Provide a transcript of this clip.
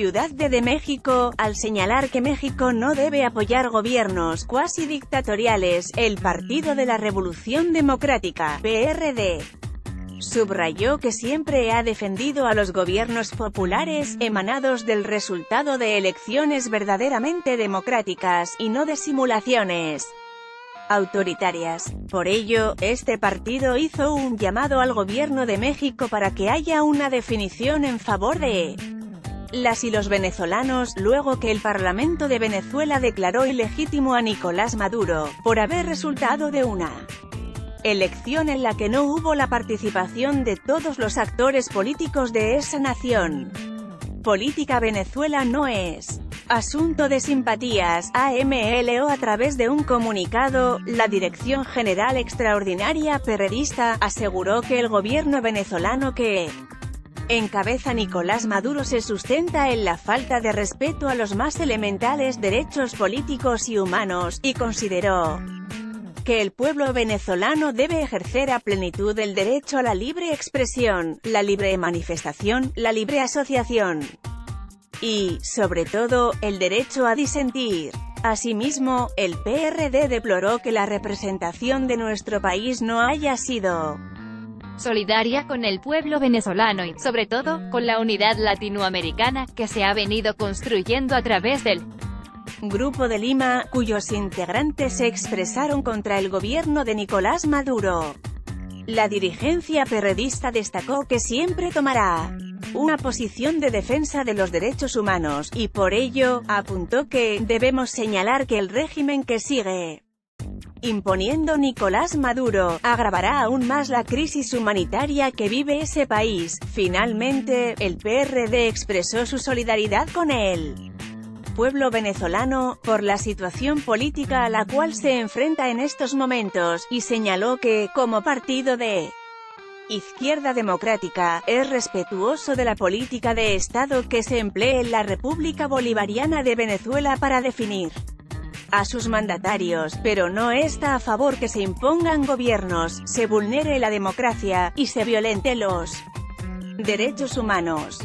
Ciudad de México, al señalar que México no debe apoyar gobiernos cuasi dictatoriales. El Partido de la Revolución Democrática, PRD, subrayó que siempre ha defendido a los gobiernos populares, emanados del resultado de elecciones verdaderamente democráticas, y no de simulaciones autoritarias. Por ello, este partido hizo un llamado al gobierno de México para que haya una definición en favor de las y los venezolanos, luego que el Parlamento de Venezuela declaró ilegítimo a Nicolás Maduro, por haber resultado de una elección en la que no hubo la participación de todos los actores políticos de esa nación. Política Venezuela no es asunto de simpatías. AMLO, a través de un comunicado, la Dirección General Extraordinaria Perredista, aseguró que el gobierno venezolano que encabeza Nicolás Maduro se sustenta en la falta de respeto a los más elementales derechos políticos y humanos, y consideró que el pueblo venezolano debe ejercer a plenitud el derecho a la libre expresión, la libre manifestación, la libre asociación y, sobre todo, el derecho a disentir. Asimismo, el PRD deploró que la representación de nuestro país no haya sido solidaria con el pueblo venezolano y, sobre todo, con la unidad latinoamericana que se ha venido construyendo a través del Grupo de Lima, cuyos integrantes se expresaron contra el gobierno de Nicolás Maduro. La dirigencia perredista destacó que siempre tomará una posición de defensa de los derechos humanos, y por ello, apuntó que debemos señalar que el régimen que sigue imponiendo Nicolás Maduro agravará aún más la crisis humanitaria que vive ese país. Finalmente, el PRD expresó su solidaridad con el pueblo venezolano por la situación política a la cual se enfrenta en estos momentos, y señaló que, como partido de izquierda democrática, es respetuoso de la política de Estado que se emplee en la República Bolivariana de Venezuela para definir a sus mandatarios, pero no está a favor que se impongan gobiernos, se vulnere la democracia, y se violenten los derechos humanos.